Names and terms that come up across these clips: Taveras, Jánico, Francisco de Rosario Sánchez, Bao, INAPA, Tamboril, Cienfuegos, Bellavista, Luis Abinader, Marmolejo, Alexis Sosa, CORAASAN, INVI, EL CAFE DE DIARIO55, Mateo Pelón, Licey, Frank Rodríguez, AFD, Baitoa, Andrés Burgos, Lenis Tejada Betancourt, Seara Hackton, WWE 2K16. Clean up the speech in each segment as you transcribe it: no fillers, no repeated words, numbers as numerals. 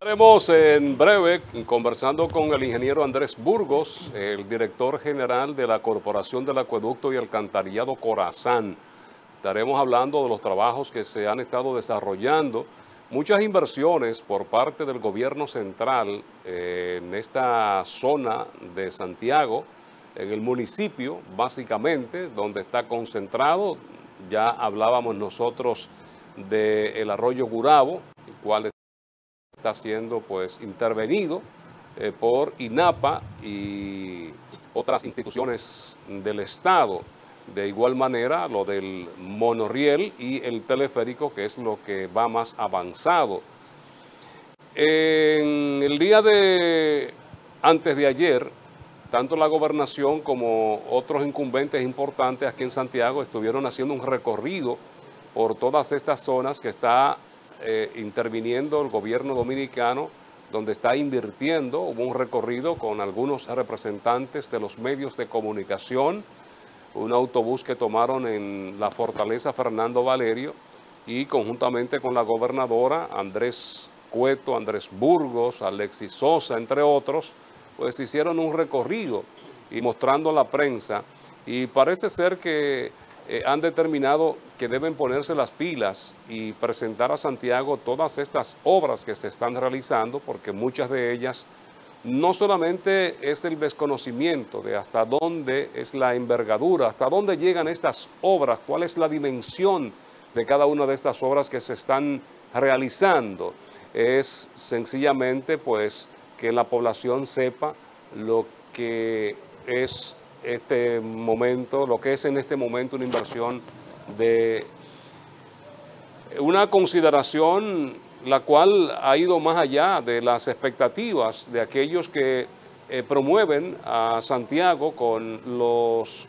Estaremos en breve conversando con el ingeniero Andrés Burgos, el director general de la Corporación del Acueducto y Alcantarillado CORAASAN. Estaremos hablando de los trabajos que se han estado desarrollando, muchas inversiones por parte del gobierno central en esta zona de Santiago, en el municipio, básicamente, donde está concentrado. Ya hablábamos nosotros del arroyo Gurabo, el cual está siendo pues intervenido por INAPA y otras instituciones del Estado. De igual manera, lo del monorriel y el teleférico, que es lo que va más avanzado. En el día de antes de ayer, tanto la gobernación como otros incumbentes importantes aquí en Santiago estuvieron haciendo un recorrido por todas estas zonas que está interviniendo el gobierno dominicano, donde está invirtiendo. Hubo un recorrido con algunos representantes de los medios de comunicación, un autobús que tomaron en la Fortaleza Fernando Valerio y conjuntamente con la gobernadora, Andrés Cueto, Andrés Burgos, Alexis Sosa, entre otros, pues hicieron un recorrido y mostrando a la prensa, y parece ser que han determinado que deben ponerse las pilas y presentar a Santiago todas estas obras que se están realizando, porque muchas de ellas no solamente es el desconocimiento de hasta dónde es la envergadura, hasta dónde llegan estas obras, cuál es la dimensión de cada una de estas obras que se están realizando. Es sencillamente pues que la población sepa lo que es este momento, lo que es en este momento una inversión de una consideración, la cual ha ido más allá de las expectativas de aquellos que promueven a Santiago con los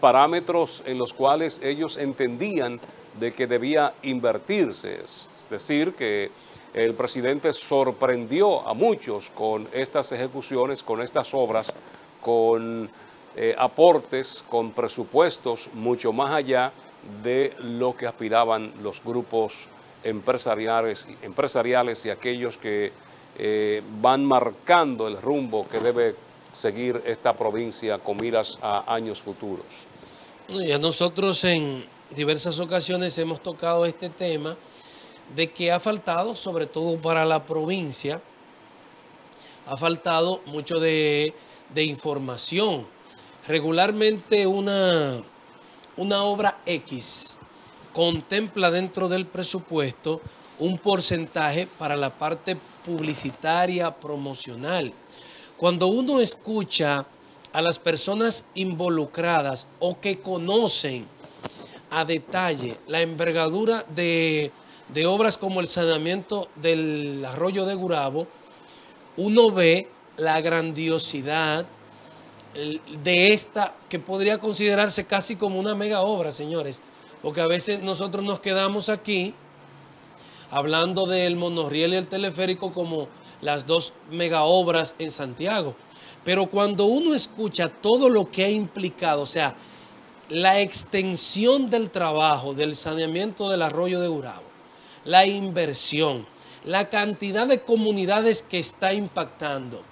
parámetros en los cuales ellos entendían de que debía invertirse. Es decir, que el presidente sorprendió a muchos con estas ejecuciones, con estas obras, con aportes, con presupuestos mucho más allá de lo que aspiraban los grupos empresariales y aquellos que van marcando el rumbo que debe seguir esta provincia con miras a años futuros. Y a nosotros en diversas ocasiones hemos tocado este tema de que ha faltado, sobre todo para la provincia, ha faltado mucho de información. Regularmente una obra X contempla dentro del presupuesto un porcentaje para la parte publicitaria, promocional. Cuando uno escucha a las personas involucradas o que conocen a detalle la envergadura de obras como el saneamiento del arroyo de Gurabo, uno ve la grandiosidad de esta, que podría considerarse casi como una mega obra, señores, porque a veces nosotros nos quedamos aquí hablando del monorriel y el teleférico como las dos mega obras en Santiago, pero cuando uno escucha todo lo que ha implicado, o sea, la extensión del trabajo del saneamiento del arroyo de Gurabo, la inversión, la cantidad de comunidades que está impactando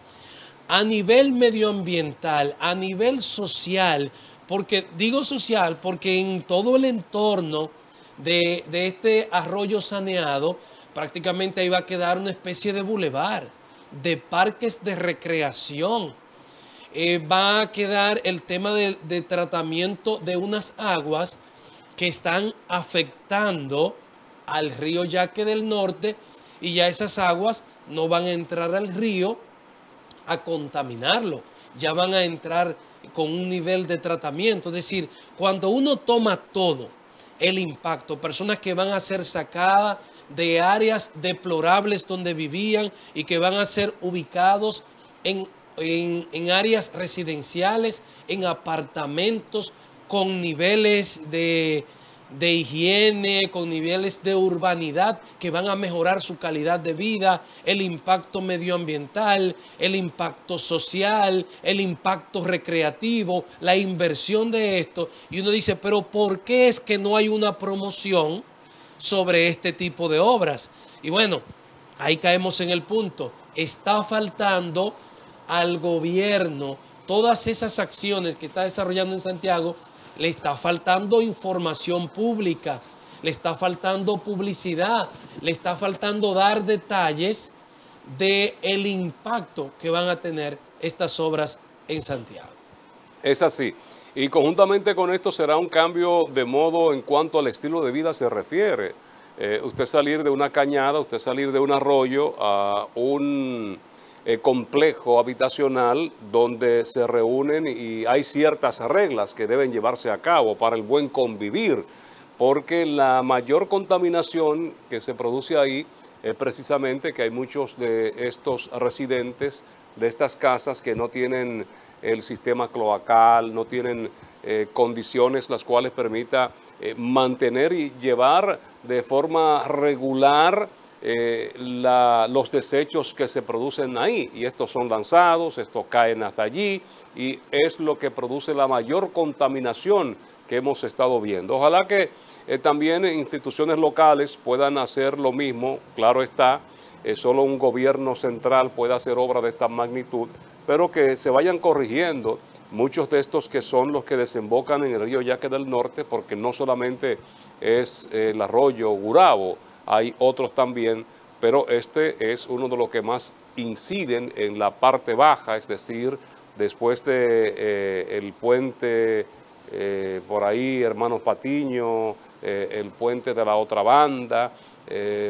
a nivel medioambiental, a nivel social, porque digo social porque en todo el entorno de este arroyo saneado prácticamente iba a quedar una especie de bulevar, de parques de recreación. Va a quedar el tema de tratamiento de unas aguas que están afectando al río Yaque del Norte, y ya esas aguas no van a entrar al río a contaminarlo, ya van a entrar con un nivel de tratamiento. Es decir, cuando uno toma todo el impacto, personas que van a ser sacadas de áreas deplorables donde vivían y que van a ser ubicados en áreas residenciales, en apartamentos con niveles de higiene, con niveles de urbanidad que van a mejorar su calidad de vida, el impacto medioambiental, el impacto social, el impacto recreativo, la inversión de esto. Y uno dice, pero ¿por qué es que no hay una promoción sobre este tipo de obras? Y bueno, Ahí caemos en el punto. Está faltando al gobierno todas esas acciones que está desarrollando en Santiago. Le está faltando información pública, le está faltando publicidad, le está faltando dar detalles del impacto que van a tener estas obras en Santiago. Es así. Y conjuntamente con esto será un cambio de modo en cuanto al estilo de vida se refiere. Usted salir de una cañada, usted salir de un arroyo a un complejo habitacional donde se reúnen y hay ciertas reglas que deben llevarse a cabo para el buen convivir, porque la mayor contaminación que se produce ahí es precisamente que hay muchos de estos residentes de estas casas que no tienen el sistema cloacal, no tienen condiciones las cuales permita mantener y llevar de forma regular los desechos que se producen ahí. Y estos son lanzados, estos caen hasta allí y es lo que produce la mayor contaminación que hemos estado viendo. Ojalá que también instituciones locales puedan hacer lo mismo, claro está, solo un gobierno central puede hacer obra de esta magnitud, pero que se vayan corrigiendo muchos de estos que son los que desembocan en el río Yaque del Norte, porque no solamente es el arroyo Gurabo, hay otros también, pero este es uno de los que más inciden en la parte baja, es decir, después de el puente, por ahí Hermanos Patiño, el puente de la otra banda,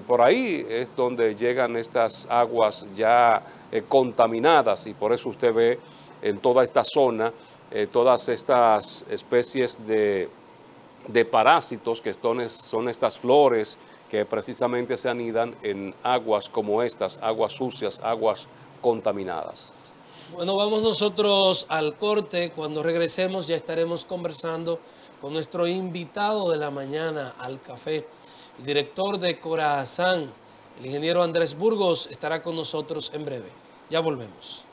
por ahí es donde llegan estas aguas ya contaminadas, y por eso usted ve en toda esta zona todas estas especies de parásitos que son estas flores que precisamente se anidan en aguas como estas, aguas sucias, aguas contaminadas. Bueno, vamos nosotros al corte. Cuando regresemos ya estaremos conversando con nuestro invitado de la mañana al café, el director de CORAASAN, el ingeniero Andrés Burgos, estará con nosotros en breve. Ya volvemos.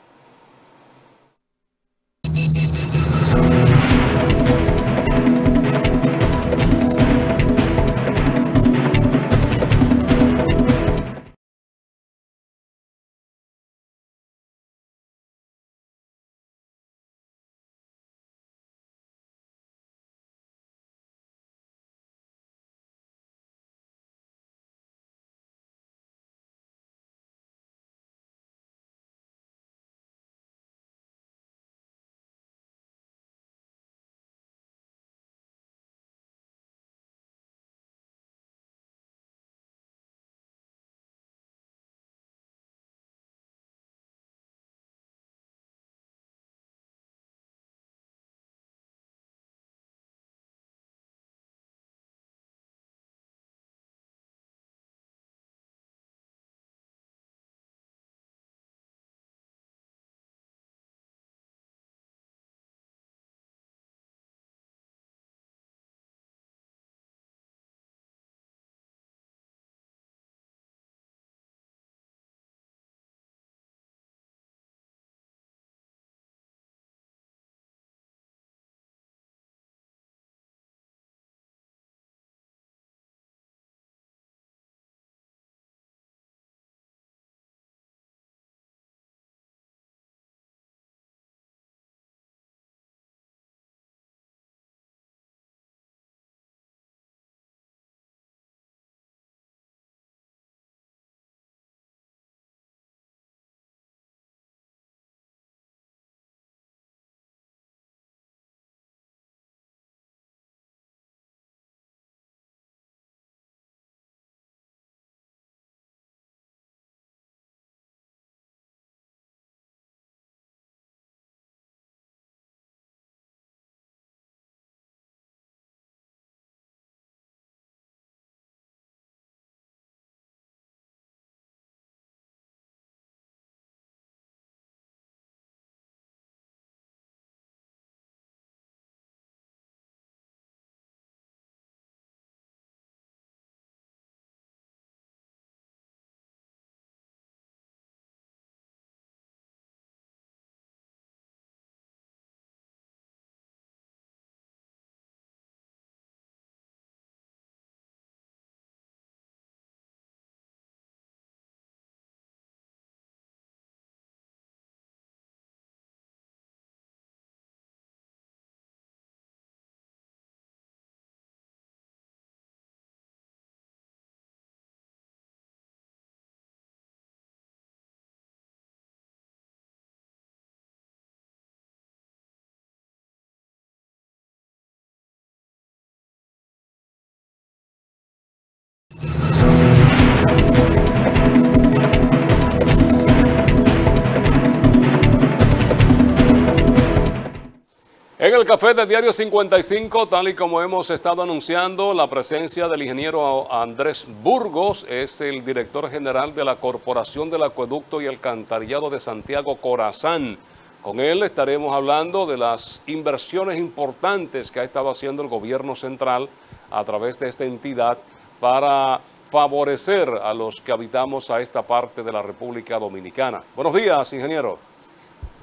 En el café de Diario 55, tal y como hemos estado anunciando, la presencia del ingeniero Andrés Burgos, es el director general de la Corporación del Acueducto y Alcantarillado de Santiago, CORAASAN. Con él estaremos hablando de las inversiones importantes que ha estado haciendo el gobierno central a través de esta entidad para favorecer a los que habitamos a esta parte de la República Dominicana. Buenos días, ingeniero.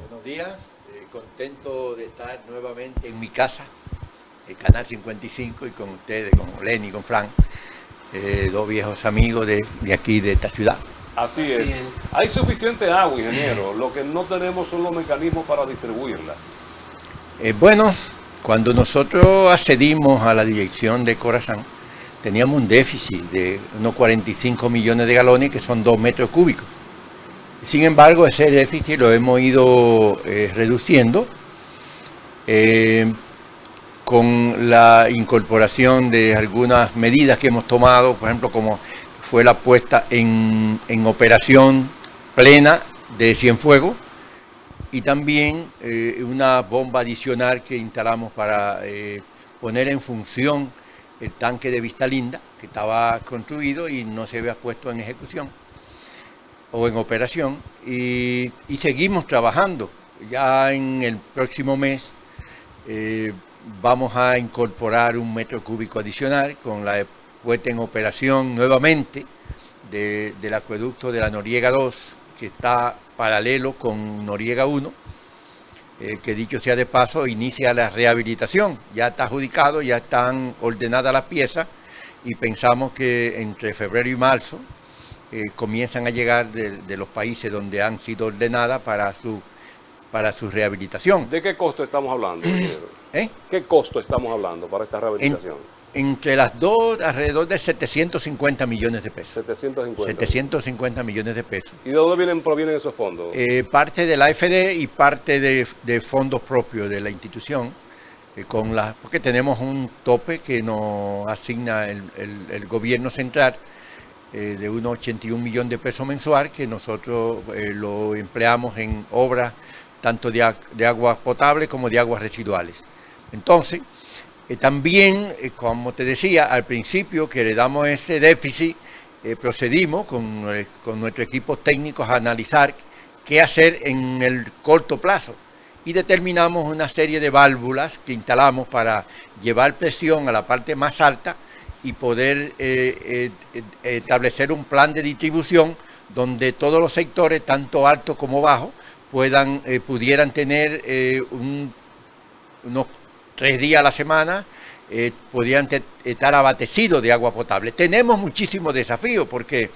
Buenos días, contento de estar nuevamente en mi casa, el Canal 55, y con ustedes, con Lenny, con Frank, dos viejos amigos de aquí, de esta ciudad. Así es. Hay suficiente agua, ingeniero. Lo que no tenemos son los mecanismos para distribuirla. Bueno, cuando nosotros accedimos a la dirección de CORAASAN, teníamos un déficit de unos 45 millones de galones, que son 2 metros cúbicos. Sin embargo, ese déficit lo hemos ido reduciendo con la incorporación de algunas medidas que hemos tomado, por ejemplo, como fue la puesta en operación plena de Cienfuegos y también una bomba adicional que instalamos para poner en función el tanque de Vista Linda, que estaba construido y no se había puesto en ejecución o en operación, y seguimos trabajando. Ya en el próximo mes vamos a incorporar un metro cúbico adicional con la puesta en operación nuevamente del acueducto de la Noriega 2, que está paralelo con Noriega 1, que dicho sea de paso, inicia la rehabilitación. Ya está adjudicado, ya están ordenadas las piezas y pensamos que entre febrero y marzo comienzan a llegar de los países donde han sido ordenadas para su rehabilitación. ¿De qué costo estamos hablando? ¿Qué costo estamos hablando para esta rehabilitación? Entre las dos, alrededor de 750 millones de pesos. 750 millones de pesos. ¿Y de dónde provienen esos fondos? Parte de la AFD y parte de fondos propios de la institución, porque tenemos un tope que nos asigna el gobierno central de unos 81 millones de pesos mensual, que nosotros lo empleamos en obras tanto de aguas potables como de aguas residuales. Entonces, también, como te decía, al principio que le damos ese déficit, procedimos con nuestros equipos técnicos a analizar qué hacer en el corto plazo y determinamos una serie de válvulas que instalamos para llevar presión a la parte más alta y poder establecer un plan de distribución donde todos los sectores, tanto altos como bajos, pudieran tener unos 3 días a la semana, podían estar abastecidos de agua potable. Tenemos muchísimos desafíos porque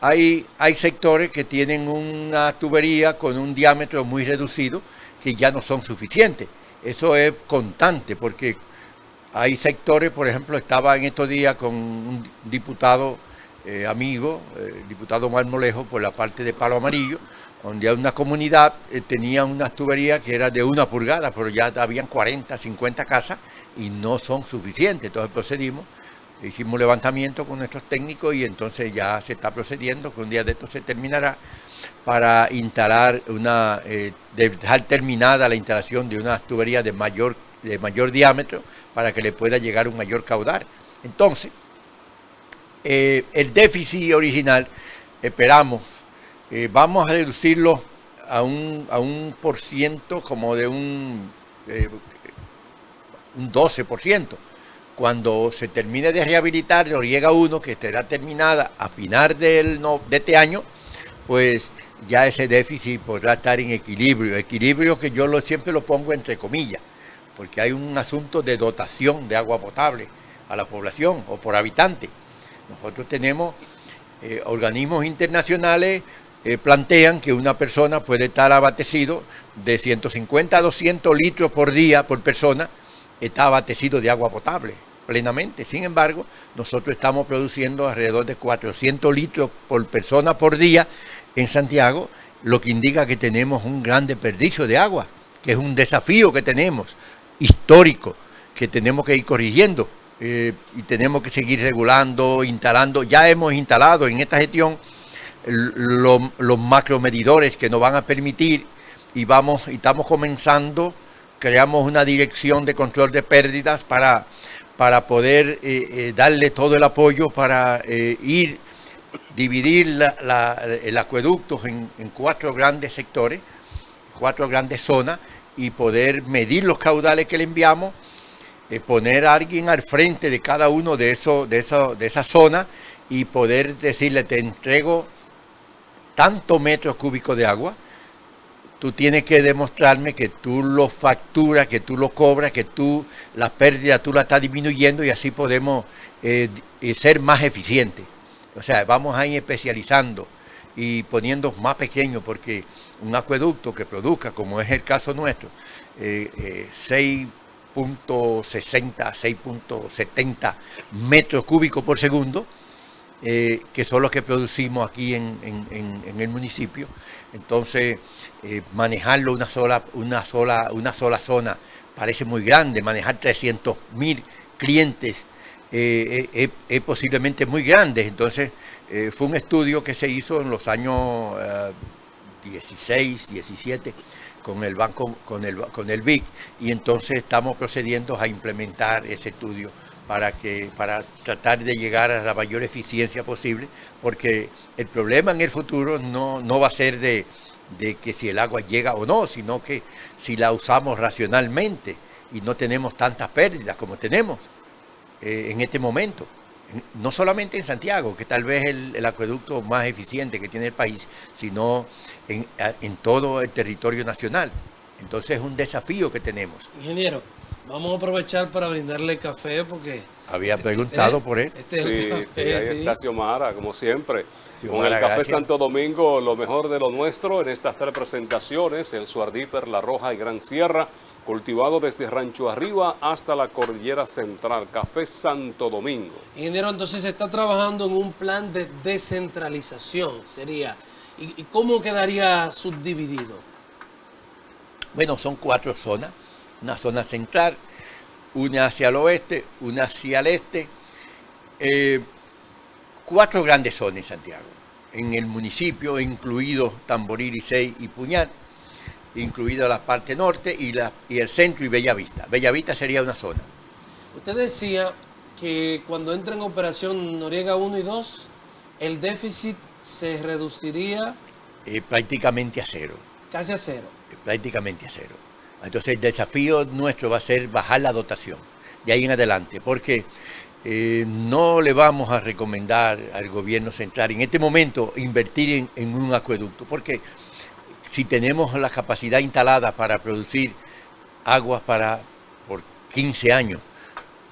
hay sectores que tienen una tubería con un diámetro muy reducido que ya no son suficientes. Eso es constante porque hay sectores, por ejemplo, estaba en estos días con un diputado amigo, el diputado Marmolejo, por la parte de Palo Amarillo, donde una comunidad tenía unas tuberías que eran de 1 pulgada, pero ya habían 40, 50 casas y no son suficientes. Entonces procedimos, hicimos un levantamiento con nuestros técnicos y entonces ya se está procediendo, que un día de esto se terminará, para instalar dejar terminada la instalación de unas tuberías de mayor diámetro para que le pueda llegar un mayor caudal. Entonces, el déficit original, esperamos, vamos a reducirlo a un por ciento como de un 12%. Cuando se termine de rehabilitar, Noriega 1, que estará terminada a final de este año, pues ya ese déficit podrá estar en equilibrio. Equilibrio que yo siempre lo pongo entre comillas, porque hay un asunto de dotación de agua potable a la población o por habitante. Nosotros tenemos organismos internacionales. Plantean que una persona puede estar abastecido de 150 a 200 litros por día por persona, está abastecido de agua potable plenamente. Sin embargo, nosotros estamos produciendo alrededor de 400 litros por persona por día en Santiago, lo que indica que tenemos un gran desperdicio de agua, que es un desafío que tenemos, histórico, que tenemos que ir corrigiendo. y tenemos que seguir regulando, instalando. Ya hemos instalado en esta gestión los macromedidores que nos van a permitir, y estamos comenzando, creamos una dirección de control de pérdidas para poder darle todo el apoyo para dividir el acueducto en cuatro grandes sectores, cuatro grandes zonas, y poder medir los caudales que le enviamos, poner a alguien al frente de cada uno de esa zona y poder decirle: te entrego tantos metros cúbicos de agua, tú tienes que demostrarme que tú lo facturas, que tú lo cobras, que tú las pérdidas tú las estás disminuyendo, y así podemos ser más eficientes. O sea, vamos a ir especializando y poniendo más pequeños, porque un acueducto que produzca, como es el caso nuestro, 6.60, 6.70 metros cúbicos por segundo, que son los que producimos aquí en el municipio. Entonces, manejarlo una sola zona parece muy grande. Manejar 300.000 clientes es posiblemente muy grande. Entonces, fue un estudio que se hizo en los años 16, 17, con el banco, con el BIC, y entonces estamos procediendo a implementar ese estudio para tratar de llegar a la mayor eficiencia posible, porque el problema en el futuro no va a ser de que si el agua llega o no, sino que si la usamos racionalmente y no tenemos tantas pérdidas como tenemos en este momento. No solamente en Santiago, que tal vez el acueducto más eficiente que tiene el país, sino en todo el territorio nacional. Entonces es un desafío que tenemos. Ingeniero, vamos a aprovechar para brindarle café, porque había preguntado por él. Ahí está Xiomara, como siempre. Xiomara, con el Café gracias. Santo Domingo, lo mejor de lo nuestro en estas tres presentaciones: el Suardíper, La Roja y Gran Sierra, cultivado desde Rancho Arriba hasta la Cordillera Central. Café Santo Domingo. Ingeniero, entonces se está trabajando en un plan de descentralización, sería. ¿Y cómo quedaría subdividido? Bueno, son cuatro zonas. Una zona central, una hacia el oeste, una hacia el este. Cuatro grandes zonas en Santiago. En el municipio, incluidos Tamboril, Licey y Puñal, incluida la parte norte y el centro y Bellavista. Bellavista sería una zona. Usted decía que cuando entra en operación Noriega 1 y 2, el déficit se reduciría... prácticamente a cero. Casi a cero. Prácticamente a cero. Entonces el desafío nuestro va a ser bajar la dotación de ahí en adelante, porque no le vamos a recomendar al gobierno central en este momento invertir en un acueducto, porque si tenemos la capacidad instalada para producir aguas por 15 años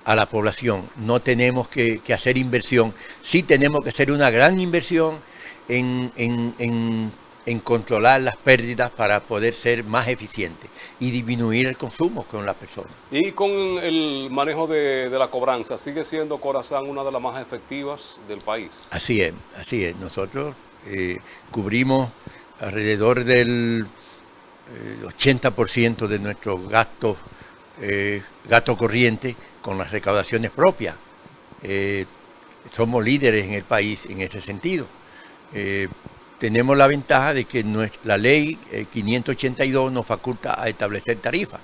a la población, no tenemos que hacer inversión. Sí tenemos que hacer una gran inversión en controlar las pérdidas para poder ser más eficientes y disminuir el consumo con las personas. Y con el manejo de la cobranza, ¿sigue siendo CORAASAN una de las más efectivas del país? Así es, así es. Nosotros cubrimos alrededor del 80% de nuestros gastos gasto corriente con las recaudaciones propias. Somos líderes en el país en ese sentido. Tenemos la ventaja de que la ley 582 nos faculta a establecer tarifas,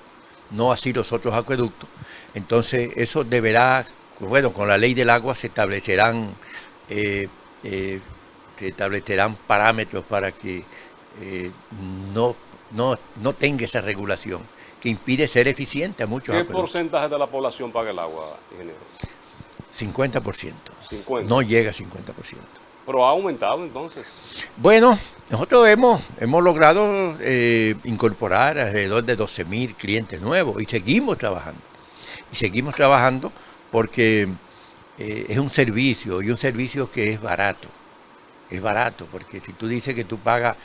no así los otros acueductos. Entonces eso deberá, bueno, con la ley del agua se establecerán parámetros para que no tenga esa regulación que impide ser eficiente a muchos acuerdos. ¿Qué porcentaje de la población paga el agua, ingeniero? 50%. 50. No llega a 50%. ¿Pero ha aumentado entonces? Bueno, nosotros hemos logrado incorporar alrededor de 12.000 clientes nuevos, y seguimos trabajando. Y seguimos trabajando porque es un servicio, y un servicio que es barato. Es barato, porque si tú dices que tú pagas,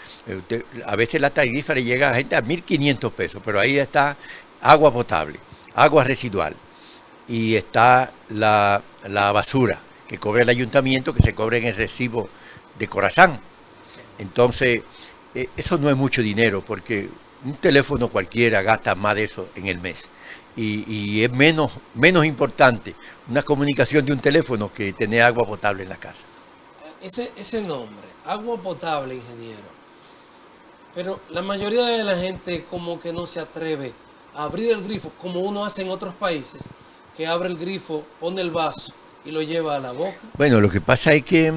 a veces la tarifa le llega a la gente a 1.500 pesos, pero ahí está agua potable, agua residual, y está la basura que cobra el ayuntamiento, que se cobra en el recibo de CORAASAN. Entonces, eso no es mucho dinero, porque un teléfono cualquiera gasta más de eso en el mes. y es menos importante una comunicación de un teléfono que tener agua potable en la casa. Ese nombre, agua potable, ingeniero. Pero la mayoría de la gente como que no se atreve a abrir el grifo, como uno hace en otros países, que abre el grifo, pone el vaso y lo lleva a la boca. Bueno, lo que pasa es que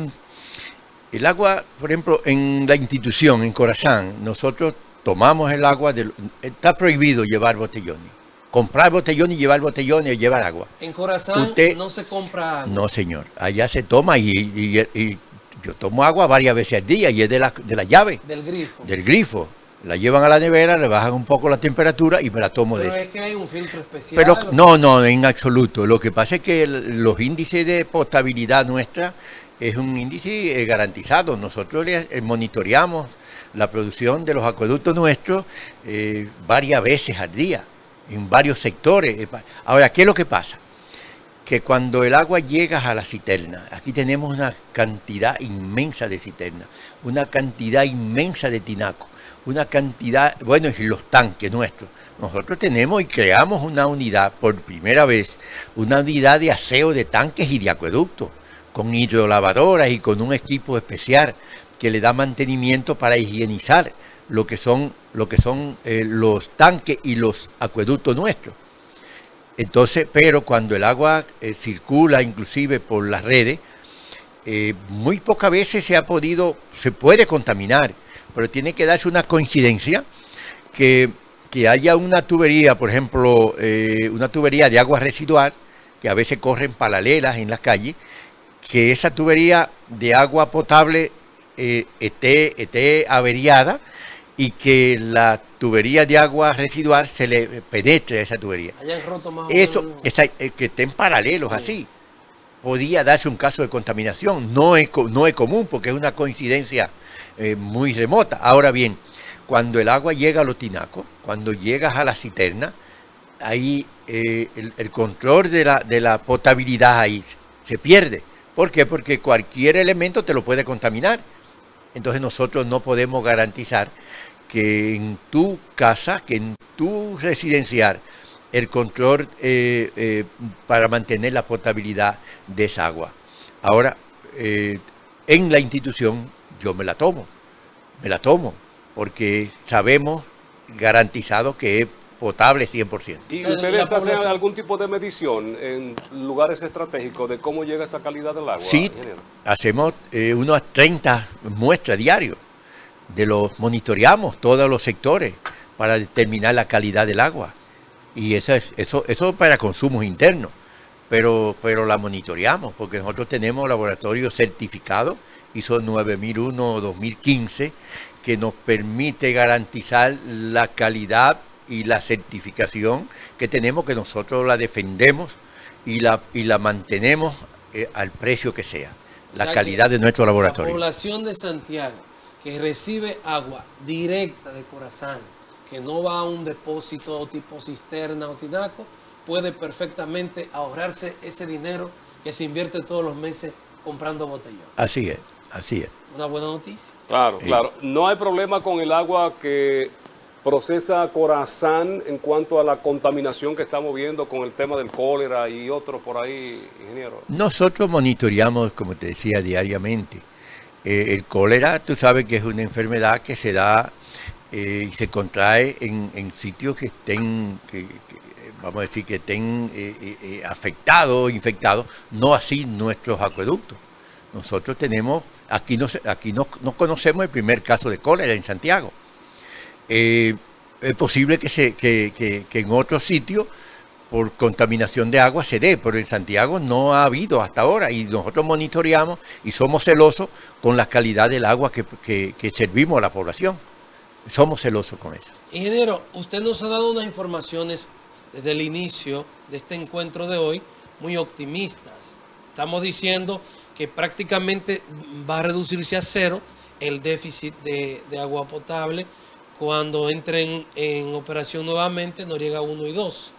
el agua, por ejemplo, en la institución, en CORAASAN, nosotros tomamos el agua, está prohibido llevar botellones. Comprar botellones y llevar botellones y llevar agua. En CORAASAN no se compra agua. No, señor. Allá se toma y yo tomo agua varias veces al día y es de la llave. Del grifo. Del grifo. La llevan a la nevera, le bajan un poco la temperatura y me la tomo de eso. ¿Pero es que hay un filtro especial? Pero, no, en absoluto. Lo que pasa es que los índices de potabilidad nuestra es un índice garantizado. Nosotros monitoreamos la producción de los acueductos nuestros varias veces al día, en varios sectores. Ahora, ¿qué es lo que pasa? Que cuando el agua llega a la cisterna, aquí tenemos una cantidad inmensa de cisternas, una cantidad inmensa de tinacos, una cantidad, bueno, y los tanques nuestros. Nosotros tenemos y creamos una unidad, por primera vez, una unidad de aseo de tanques y de acueductos, con hidrolavadoras y con un equipo especial que le da mantenimiento para higienizar lo que son los tanques y los acueductos nuestros. Entonces, pero cuando el agua circula inclusive por las redes, muy pocas veces se puede contaminar, pero tiene que darse una coincidencia que haya una tubería, por ejemplo, una tubería de agua residual, que a veces corren paralelas en las calles, que esa tubería de agua potable esté averiada y que la tubería de agua residual se le penetre a esa tubería. Eso, que estén paralelos, sí. Así, podía darse un caso de contaminación. No es común porque es una coincidencia muy remota. Ahora bien, cuando el agua llega a los tinacos, cuando llegas a la cisterna, ahí el control de la potabilidad ahí se pierde. ¿Por qué? Porque cualquier elemento te lo puede contaminar. Entonces nosotros no podemos garantizar que en tu casa, que en tu residencial, el control para mantener la potabilidad de esa agua. Ahora, en la institución yo me la tomo, porque sabemos garantizado que es potable 100%. ¿Y ustedes hacen algún tipo de medición en lugares estratégicos de cómo llega esa calidad del agua? Sí, ingeniero. Hacemos unas 30 muestras diarias. Monitoreamos todos los sectores para determinar la calidad del agua. Y eso para consumos internos, pero la monitoreamos porque nosotros tenemos laboratorios certificados, ISO 9001-2015, que nos permite garantizar la calidad y la certificación que tenemos, que nosotros la defendemos y la mantenemos al precio que sea, la calidad de nuestro laboratorio. La población de Santiago que recibe agua directa de CORAASAN, que no va a un depósito o tipo cisterna o tinaco, puede perfectamente ahorrarse ese dinero que se invierte todos los meses comprando botellón. Así es, así es. Una buena noticia. Claro, sí. Claro. No hay problema con el agua que procesa CORAASAN en cuanto a la contaminación que estamos viendo con el tema del cólera y otros por ahí, ingeniero. Nosotros monitoreamos, como te decía, diariamente. El cólera, tú sabes que es una enfermedad que se da y se contrae en sitios que estén, vamos a decir, que estén afectados o infectados, no así nuestros acueductos. Nosotros tenemos, aquí no conocemos el primer caso de cólera en Santiago. Es posible que en otros sitios por contaminación de agua se dé, pero en Santiago no ha habido hasta ahora y nosotros monitoreamos y somos celosos con la calidad del agua que servimos a la población. Somos celosos con eso. Ingeniero, usted nos ha dado unas informaciones desde el inicio de este encuentro de hoy muy optimistas. Estamos diciendo que prácticamente va a reducirse a cero el déficit de agua potable cuando entren en operación nuevamente Noriega 1 y 2.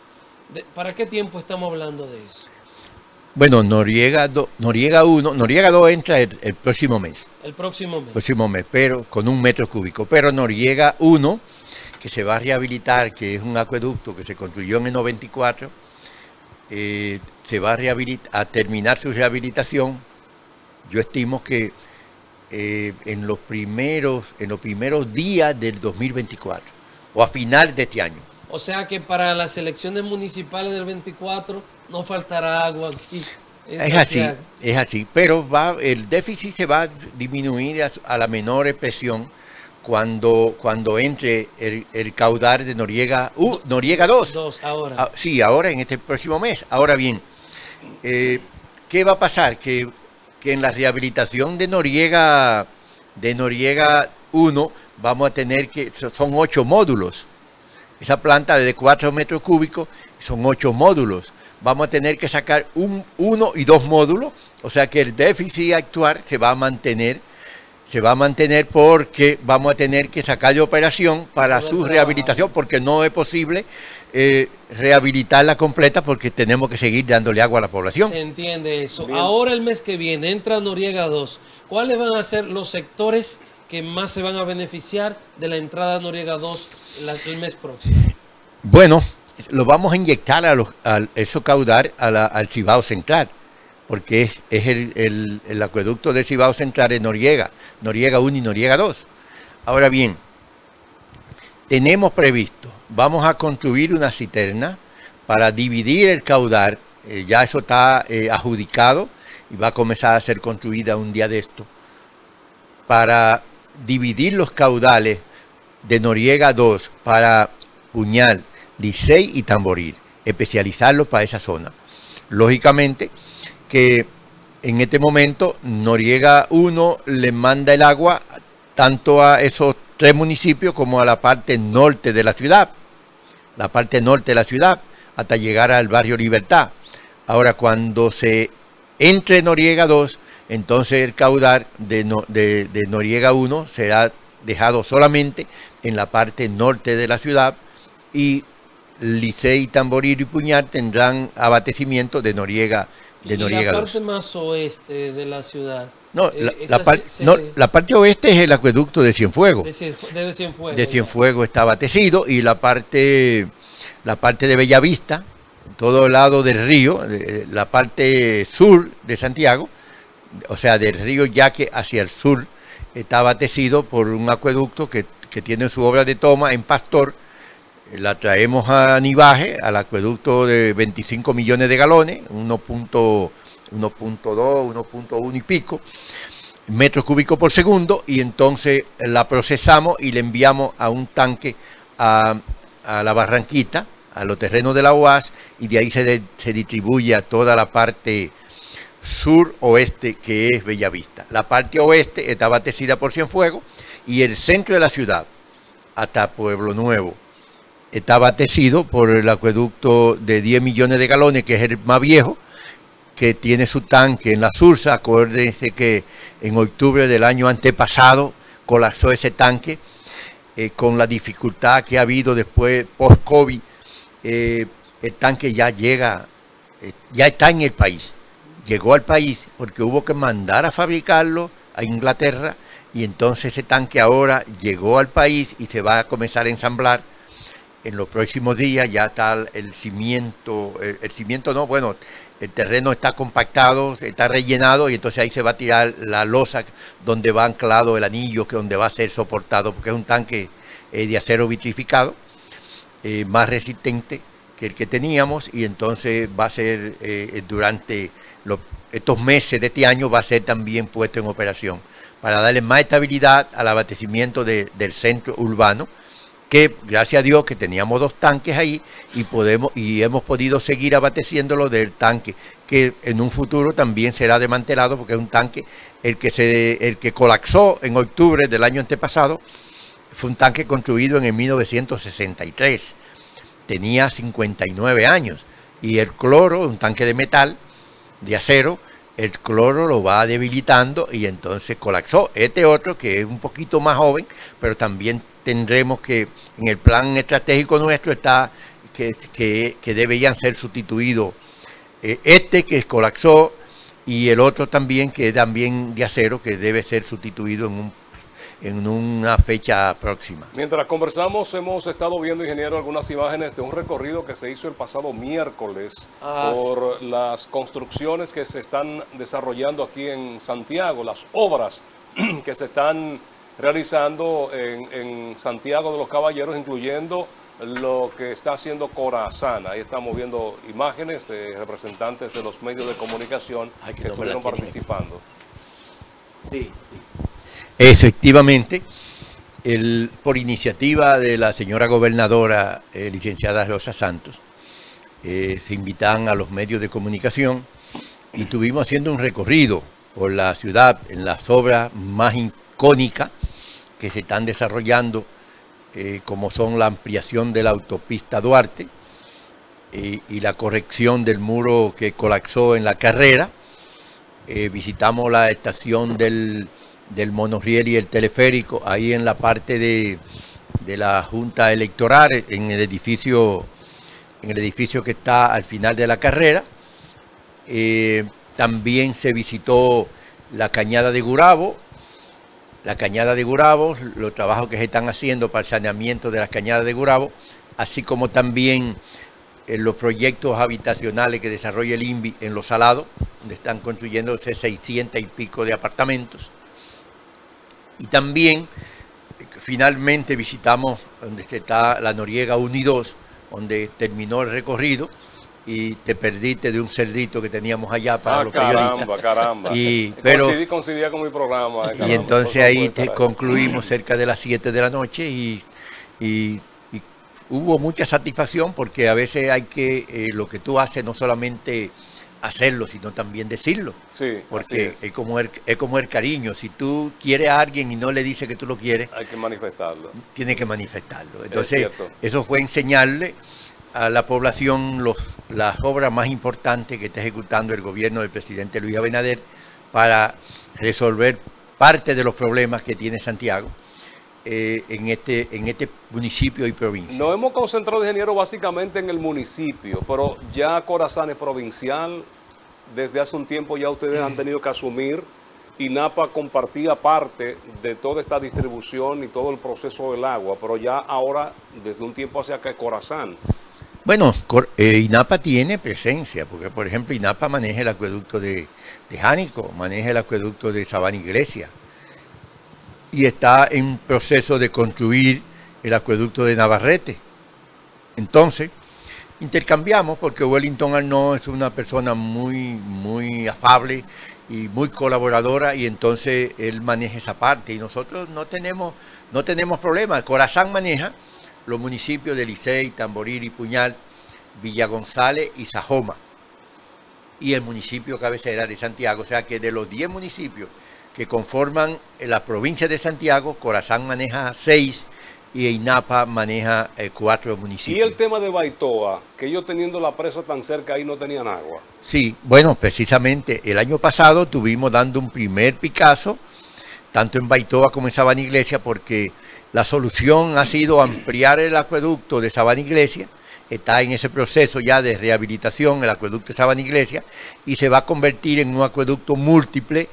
¿Para qué tiempo estamos hablando de eso? Bueno, Noriega 2 entra el próximo mes. El próximo mes. Pero con 1 metro cúbico. Pero Noriega 1, que se va a rehabilitar, que es un acueducto que se construyó en el 94, se va a terminar su rehabilitación. Yo estimo que en los primeros días del 2024 o a finales de este año. O sea que para las elecciones municipales del 24 no faltará agua aquí. Es así, pero el déficit se va a disminuir a la menor expresión cuando entre el caudal de Noriega, Noriega 2. Ahora. Sí, ahora en este próximo mes. Ahora bien, ¿qué va a pasar? Que en la rehabilitación de Noriega 1 vamos a tener que, son 8 módulos. Esa planta de 4 metros cúbicos son 8 módulos. Vamos a tener que sacar 1 y 2 módulos, o sea que el déficit actual se va a mantener porque vamos a tener que sacar de operación para su rehabilitación, porque no es posible rehabilitarla completa porque tenemos que seguir dándole agua a la población. Se entiende eso. Bien. Ahora el mes que viene entra Noriega 2. ¿Cuáles van a ser los sectores que más se van a beneficiar de la entrada a Noriega 2 el mes próximo? Bueno, lo vamos a inyectar al Cibao Central, porque es el acueducto del Cibao Central en Noriega, Noriega 1 y Noriega 2. Ahora bien, tenemos previsto, vamos a construir una cisterna para dividir el caudal, ya eso está adjudicado y va a comenzar a ser construida un día de esto, para dividir los caudales de Noriega 2 para Puñal, Licey y Tamboril, especializarlos para esa zona. Lógicamente que en este momento Noriega 1 le manda el agua tanto a esos 3 municipios como a la parte norte de la ciudad, hasta llegar al barrio Libertad. Ahora, cuando se entre Noriega 2, entonces el caudal de Noriega 1 será dejado solamente en la parte norte de la ciudad, y Licey, Tamboril y Puñal tendrán abastecimiento de Noriega 2. ¿La parte más oeste de la ciudad? No, la parte oeste es el acueducto de Cienfuegos. De Cienfuegos está abastecido, y la parte de Bellavista, todo el lado del río, la parte sur de Santiago, o sea, del río Yaque hacia el sur, está abastecido por un acueducto que tiene su obra de toma en Pastor. La traemos a Nibaje, al acueducto de 25 millones de galones, 1.2, 1.1 y pico, metros cúbicos por segundo, y entonces la procesamos y la enviamos a un tanque a la Barranquita, a los terrenos de la UAS, y de ahí se distribuye a toda la parte sur-oeste, que es Bellavista. La parte oeste está abastecida por Cienfuegos, y el centro de la ciudad, hasta Pueblo Nuevo, está abastecido por el acueducto de 10 millones de galones, que es el más viejo, que tiene su tanque en la Sursa. Acuérdense que en octubre del año antepasado colapsó ese tanque, con la dificultad que ha habido después, post-COVID, el tanque ya llega, ya está en el país. Llegó al país porque hubo que mandar a fabricarlo a Inglaterra, y entonces ese tanque ahora llegó al país y se va a comenzar a ensamblar. En los próximos días ya está el cimiento, el terreno está compactado, está rellenado, y entonces ahí se va a tirar la losa donde va anclado el anillo, que donde va a ser soportado, porque es un tanque de acero vitrificado, más resistente que el que teníamos, y entonces va a ser, durante estos meses de este año, va a ser también puesto en operación, para darle más estabilidad al abastecimiento del centro urbano, que gracias a Dios que teníamos 2 tanques ahí, y hemos podido seguir abasteciéndolo del tanque, que en un futuro también será desmantelado, porque es un tanque, el que colapsó en octubre del año antepasado, fue un tanque construido en el 1963, tenía 59 años, y el cloro, un tanque de metal, de acero, el cloro lo va debilitando y entonces colapsó. Este otro, que es un poquito más joven, pero también tendremos que, en el plan estratégico nuestro está que deberían ser sustituidos, este que colapsó, y el otro también, que es también de acero, que debe ser sustituido en un en una fecha próxima. Mientras conversamos, hemos estado viendo, ingeniero, algunas imágenes de un recorrido que se hizo el pasado miércoles por las construcciones que se están desarrollando aquí en Santiago, las obras que se están realizando en Santiago de los Caballeros, incluyendo lo que está haciendo CORAASAN. Ahí estamos viendo imágenes de representantes de los medios de comunicación que estuvieron participando. Sí, sí. Efectivamente, por iniciativa de la señora gobernadora, licenciada Rosa Santos, se invitan a los medios de comunicación y estuvimos haciendo un recorrido por la ciudad en las obras más icónicas que se están desarrollando, como son la ampliación de la autopista Duarte y la corrección del muro que colapsó en la carrera. Visitamos la estación del monorriel y el teleférico, ahí en la parte de la Junta Electoral, en el edificio que está al final de la carrera. También se visitó la Cañada de Gurabo, los trabajos que se están haciendo para el saneamiento de las Cañadas de Gurabo, así como también los proyectos habitacionales que desarrolla el INVI en Los Salados, donde están construyéndose 600 y pico de apartamentos. Y también, finalmente, visitamos donde está la Noriega 1 y 2, donde terminó el recorrido y te perdiste de un cerdito que teníamos allá para los periodistas. Caramba. Coincidía con mi programa. Y entonces ahí concluimos cerca de las 7 de la noche y hubo mucha satisfacción, porque a veces hay que, lo que tú haces no solamente hacerlo, sino también decirlo. Sí, porque es como el cariño. Si tú quieres a alguien y no le dices que tú lo quieres, hay que manifestarlo. Tiene que manifestarlo. Entonces, eso fue enseñarle a la población las obras más importantes que está ejecutando el gobierno del presidente Luis Abinader para resolver parte de los problemas que tiene Santiago en este municipio y provincia. Nos hemos concentrado, ingeniero, básicamente en el municipio, pero ya CORAASAN es provincial. Desde hace un tiempo ya ustedes han tenido que asumir. INAPA compartía parte de toda esta distribución y todo el proceso del agua, pero ya ahora, desde un tiempo hacia acá, CORAASAN. Bueno, INAPA tiene presencia, porque por ejemplo INAPA maneja el acueducto de Jánico, maneja el acueducto de Sabana Iglesia, y está en proceso de construir el acueducto de Navarrete. Entonces, intercambiamos, porque Wellington Arnaud es una persona muy, muy afable y muy colaboradora, y entonces él maneja esa parte y nosotros no tenemos problemas. CORAASAN maneja los municipios de Licey, Tamboril y Puñal, Villa González y Sajoma, y el municipio cabecera de Santiago. O sea que de los 10 municipios que conforman la provincia de Santiago, CORAASAN maneja 6 y INAPA maneja 4 municipios. ¿Y el tema de Baitoa, que ellos teniendo la presa tan cerca ahí no tenían agua? Sí, bueno, precisamente el año pasado tuvimos dando un primer picazo, tanto en Baitoa como en Sabana Iglesia, porque la solución ha sido ampliar el acueducto de Sabana Iglesia. Está en ese proceso ya de rehabilitación el acueducto de Sabana Iglesia, y se va a convertir en un acueducto múltiple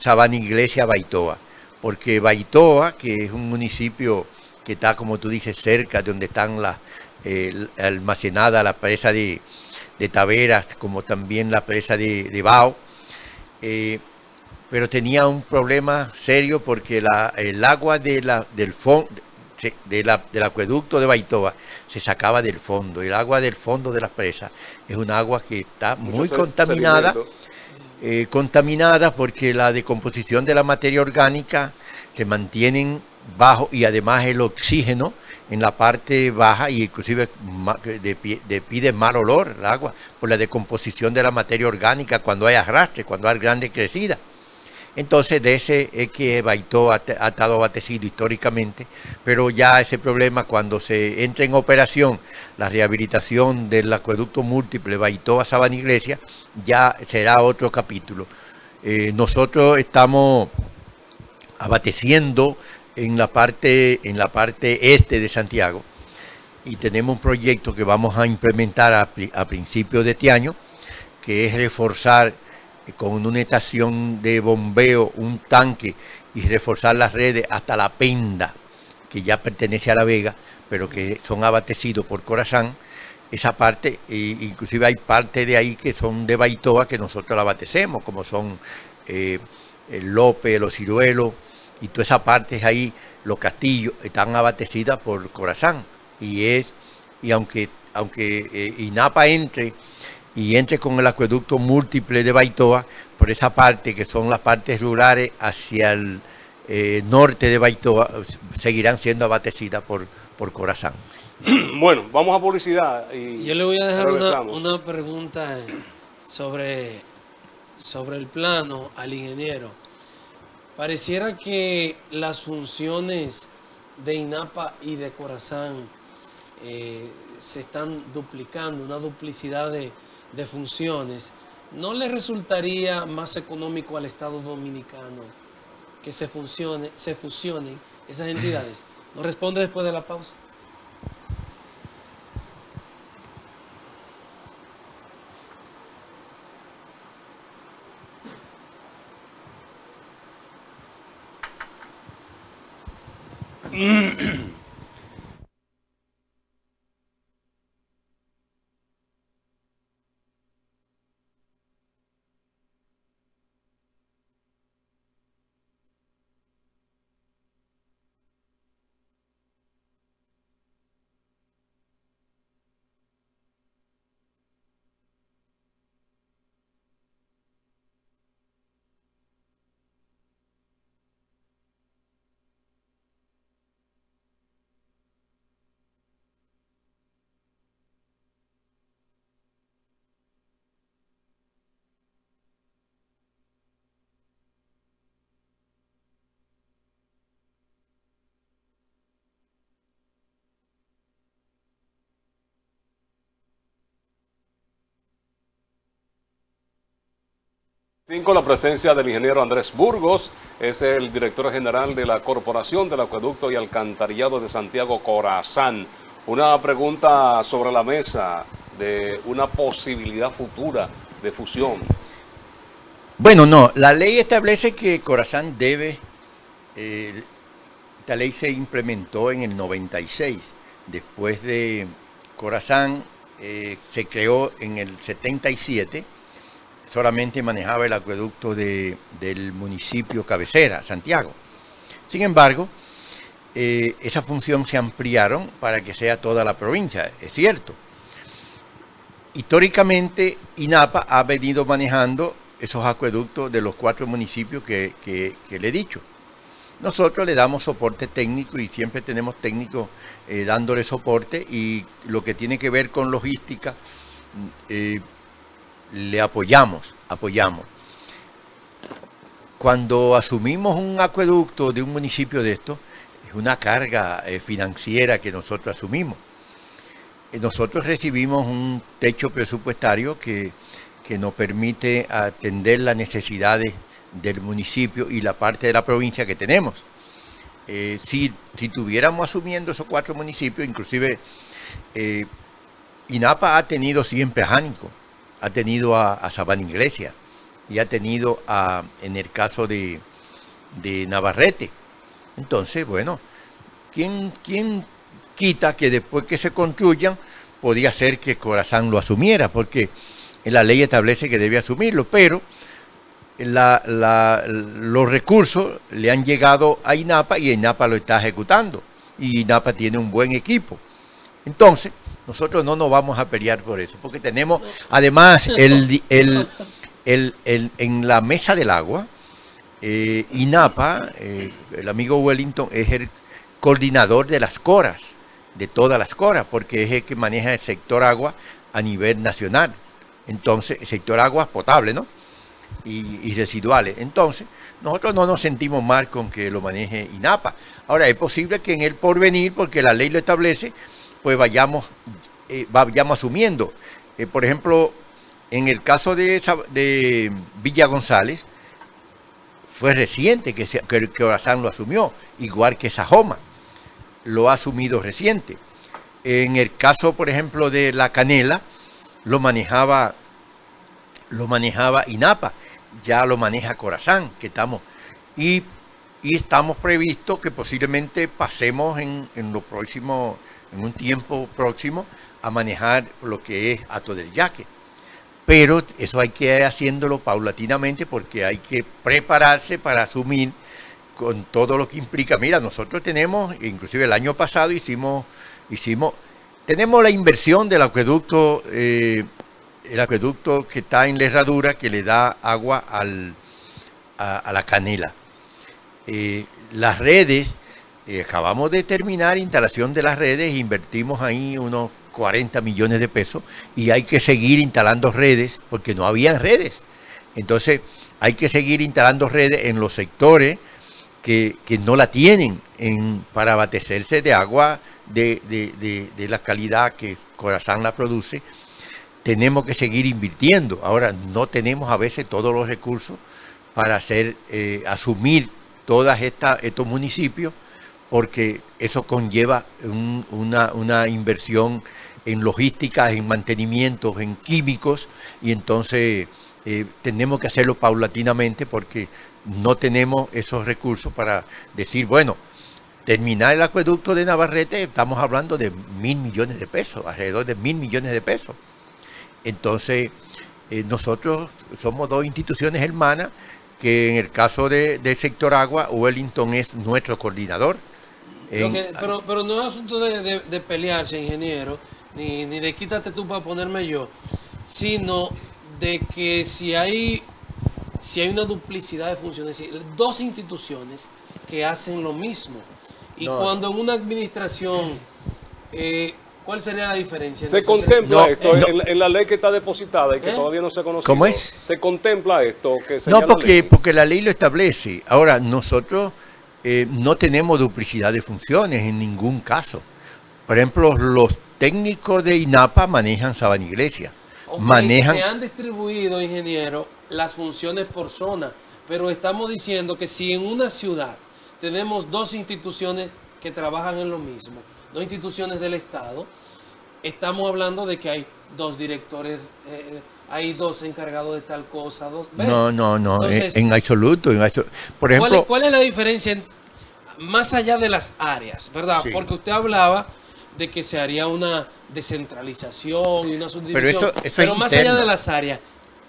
Sabana Iglesia-Baitoa, porque Baitoa, que es un municipio que está, como tú dices, cerca de donde están almacenada la presa de Taveras, como también la presa de Bao, pero tenía un problema serio, porque el agua del acueducto de Baitoa se sacaba del fondo. El agua del fondo de las presas es un agua que está muy contaminada. Porque la decomposición de la materia orgánica se mantiene bajo, y además el oxígeno en la parte baja, y inclusive despide mal olor el agua por la decomposición de la materia orgánica cuando hay arrastre, cuando hay grandes crecidas. Entonces de ese es que Baitoa ha estado abastecido históricamente, pero ya ese problema, cuando se entra en operación la rehabilitación del acueducto múltiple Baitoa-Sabana Iglesia, ya será otro capítulo. Nosotros estamos abasteciendo en la parte este de Santiago, y tenemos un proyecto que vamos a implementar a principios de este año, que es reforzar con una estación de bombeo, un tanque y reforzar las redes hasta la Penda, que ya pertenece a La Vega, pero que son abastecidos por CORAASAN. Esa parte, e inclusive hay parte de ahí que son de Baitoa que nosotros la abastecemos, como son López, Los Ciruelos, y toda esa parte es ahí, los castillos, están abastecidas por CORAASAN. Y aunque INAPA entre con el acueducto múltiple de Baitoa, por esa parte, que son las partes rurales hacia el norte de Baitoa, seguirán siendo abastecidas por CORAASAN. Bueno, vamos a publicidad. Y yo le voy a dejar una pregunta sobre el plano al ingeniero. Pareciera que las funciones de INAPA y de CORAASAN se están duplicando, una duplicidad de funciones. ¿No le resultaría más económico al Estado dominicano que se fusionen esas entidades? ¿Nos responde después de la pausa? La presencia del ingeniero Andrés Burgos, es el director general de la Corporación del Acueducto y Alcantarillado de Santiago, CORAASAN. Una pregunta sobre la mesa de una posibilidad futura de fusión. Bueno, no, la ley establece que CORAASAN debe, esta ley se implementó en el 96, después de CORAASAN se creó en el 77, solamente manejaba el acueducto del municipio cabecera, Santiago. Sin embargo, esa función se ampliaron para que sea toda la provincia, es cierto. Históricamente, INAPA ha venido manejando esos acueductos de los 4 municipios que le he dicho. Nosotros le damos soporte técnico y siempre tenemos técnicos dándole soporte, y lo que tiene que ver con logística, le apoyamos. Cuando asumimos un acueducto de un municipio de esto, es una carga financiera que nosotros asumimos. Nosotros recibimos un techo presupuestario que nos permite atender las necesidades del municipio y la parte de la provincia que tenemos. Si tuviéramos asumiendo esos 4 municipios, inclusive INAPA ha tenido siempre a Jánico, ha tenido a Sabana Iglesia y ha tenido en el caso de Navarrete. Entonces, bueno, ¿quién quita que después que se construyan podía ser que CORAASAN lo asumiera? Porque la ley establece que debe asumirlo, pero los recursos le han llegado a INAPA y INAPA lo está ejecutando. Y INAPA tiene un buen equipo. Entonces, nosotros no nos vamos a pelear por eso, porque tenemos además en la mesa del agua, INAPA, el amigo Wellington es el coordinador de las coras, de todas las coras, porque es el que maneja el sector agua a nivel nacional. Entonces, el sector agua potable, ¿no? Y residuales. Entonces, nosotros no nos sentimos mal con que lo maneje INAPA. Ahora, es posible que en el porvenir, porque la ley lo establece, pues vayamos asumiendo. Por ejemplo, en el caso de Villa González, fue reciente que CORAASAN lo asumió, igual que Sajoma, lo ha asumido reciente. En el caso, por ejemplo, de La Canela, lo manejaba INAPA, ya lo maneja CORAASAN, que estamos, y estamos previsto que posiblemente pasemos en lo próximo, en un tiempo próximo, a manejar lo que es Hato del Yaque. Pero eso hay que ir haciéndolo paulatinamente, porque hay que prepararse para asumir con todo lo que implica. Mira, nosotros tenemos, inclusive el año pasado tenemos la inversión del acueducto, el acueducto que está en la herradura, que le da agua a la canela. Las redes, acabamos de terminar instalación de las redes, invertimos ahí unos 40 millones de pesos, y hay que seguir instalando redes, porque no habían redes. Entonces hay que seguir instalando redes en los sectores que no la tienen, para abastecerse de agua de la calidad que CORAASAN la produce. Tenemos que seguir invirtiendo. Ahora no tenemos a veces todos los recursos para hacer, asumir todas estos municipios, porque eso conlleva una inversión en logística, en mantenimientos, en químicos, y entonces tenemos que hacerlo paulatinamente, porque no tenemos esos recursos para decir, bueno, terminar el acueducto de Navarrete, estamos hablando de 1.000 millones de pesos, alrededor de 1.000 millones de pesos. Entonces, nosotros somos dos instituciones hermanas, que en el caso del sector agua, Wellington es nuestro coordinador. Pero no es asunto de pelearse, ingeniero, ni de quítate tú para ponerme yo, sino de que si hay una duplicidad de funciones, dos instituciones que hacen lo mismo. Y no, cuando en una administración, ¿cuál sería la diferencia? Se contempla esto en la ley que está depositada y que todavía no se conoce. ¿Cómo es? Se contempla esto. Que no, porque la ley lo establece. Ahora, nosotros no tenemos duplicidad de funciones en ningún caso. Por ejemplo, los técnicos de INAPA manejan Sabana Iglesia. Okay, manejan... Se han distribuido, ingeniero, las funciones por zona, pero estamos diciendo que si en una ciudad tenemos dos instituciones que trabajan en lo mismo, dos instituciones del Estado, estamos hablando de que hay dos directores, hay dos encargados de tal cosa, dos... ¿Ves? No, entonces, en absoluto. Por ejemplo, ¿cuál es la diferencia más allá de las áreas, verdad? Sí. Porque usted hablaba de que se haría una descentralización y una subdivisión, pero más allá de las áreas,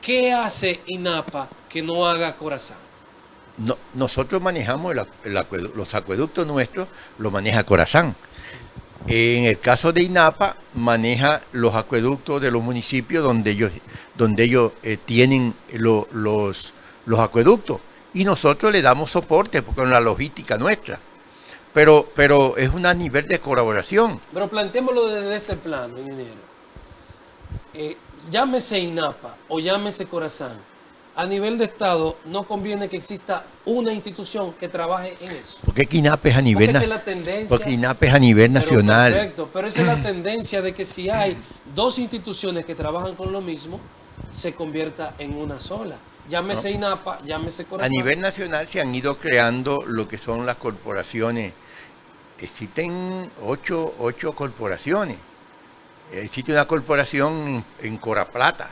¿qué hace INAPA que no haga CORAASAN? No, nosotros manejamos los acueductos nuestros, los maneja CORAASAN. En el caso de INAPA, maneja los acueductos de los municipios donde ellos tienen los acueductos, y nosotros le damos soporte con la logística nuestra. Pero es un nivel de colaboración. Pero planteémoslo desde este plano, ingeniero. Llámese INAPA o llámese CORAASAN, a nivel de Estado no conviene que exista una institución que trabaje en eso. Porque INAPA es a nivel nacional. Porque INAPA es a nivel nacional. Correcto, pero esa es la tendencia de que si hay dos instituciones que trabajan con lo mismo, se convierta en una sola. Llámese INAPA, llámese CORAASAN. A nivel nacional se han ido creando lo que son las corporaciones. Existen ocho corporaciones. Existe una corporación en Coraplata,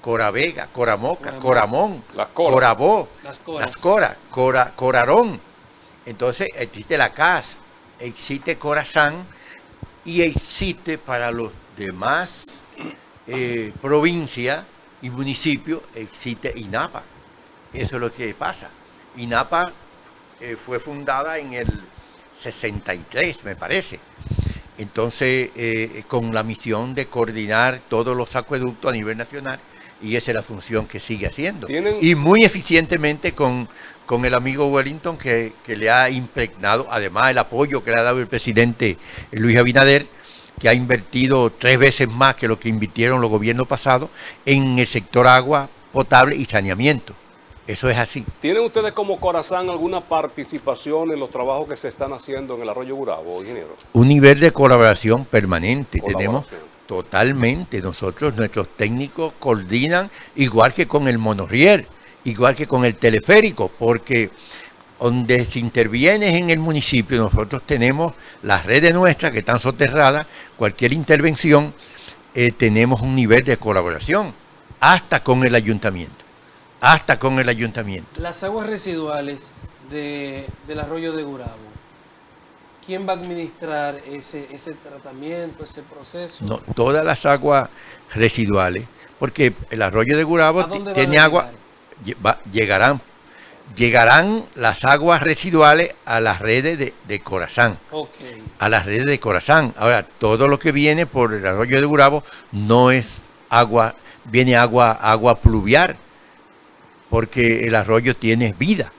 Coravega, Coramoca, Coramón, Corabó, Las Coras, Corarón. Entonces existe la CAS, existe CORAASAN, y existe para los demás provincias y municipios, existe INAPA. Eso es lo que pasa. INAPA fue fundada en el 63, me parece. Entonces, con la misión de coordinar todos los acueductos a nivel nacional, y esa es la función que sigue haciendo. Y muy eficientemente con el amigo Wellington, que le ha impregnado, además el apoyo que le ha dado el presidente Luis Abinader, que ha invertido 3 veces más que lo que invirtieron los gobiernos pasados en el sector agua potable y saneamiento. Eso es así. ¿Tienen ustedes como CORAASAN alguna participación en los trabajos que se están haciendo en el Arroyo Gurabo, ingeniero? Un nivel de colaboración permanente. Tenemos totalmente. Nosotros, nuestros técnicos coordinan igual que con el monorriel, igual que con el teleférico, porque donde se interviene en el municipio, nosotros tenemos las redes nuestras que están soterradas, cualquier intervención, tenemos un nivel de colaboración, hasta con el ayuntamiento. hasta con el ayuntamiento. Las aguas residuales del arroyo de Gurabo, ¿quién va a administrar ese tratamiento, ese proceso? No, todas las aguas residuales, porque el arroyo de Gurabo tiene agua, llegarán las aguas residuales a las redes de Corazán. Okay. A las redes de Corazán. Ahora, todo lo que viene por el arroyo de Gurabo no es agua, viene agua pluvial, porque el arroyo tiene vida.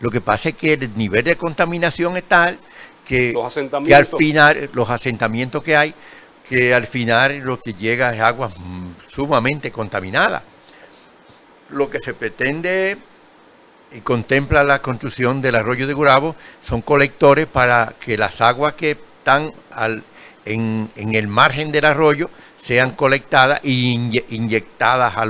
Lo que pasa es que el nivel de contaminación es tal que al final, los asentamientos que hay, que al final lo que llega es agua sumamente contaminada. Lo que se pretende y contempla la construcción del arroyo de Gurabo son colectores para que las aguas que están en el margen del arroyo sean colectadas e inyectadas a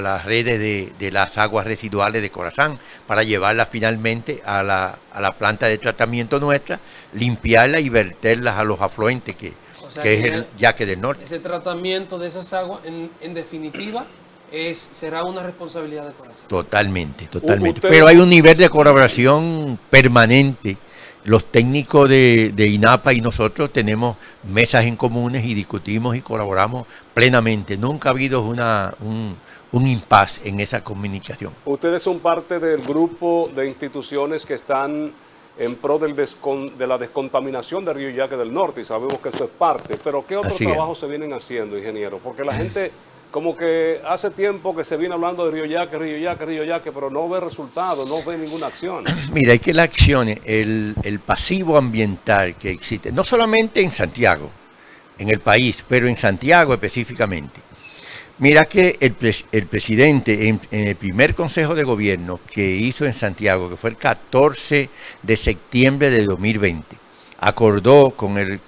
las redes de las aguas residuales de Corazán, para llevarlas finalmente a la planta de tratamiento nuestra, limpiarlas y verterlas a los afluentes que es el Yaque del Norte. Ese tratamiento de esas aguas, en definitiva, será una responsabilidad de Corazán. Totalmente, totalmente. Pero hay un nivel de colaboración permanente. Los técnicos de INAPA y nosotros tenemos mesas en comunes y discutimos y colaboramos plenamente. Nunca ha habido un impasse en esa comunicación. Ustedes son parte del grupo de instituciones que están en pro de la descontaminación de Río Yaque del Norte, y sabemos que eso es parte. Pero ¿qué otros trabajos se vienen haciendo, ingeniero? Porque la gente como que hace tiempo que se viene hablando de Río Yaque, Río Yaque, Río Yaque, pero no ve resultados, no ve ninguna acción. Mira, hay que las acciones, el pasivo ambiental que existe, no solamente en Santiago, en el país, pero en Santiago específicamente. Mira que el presidente en el primer consejo de gobierno que hizo en Santiago, que fue el 14 de septiembre de 2020, acordó con el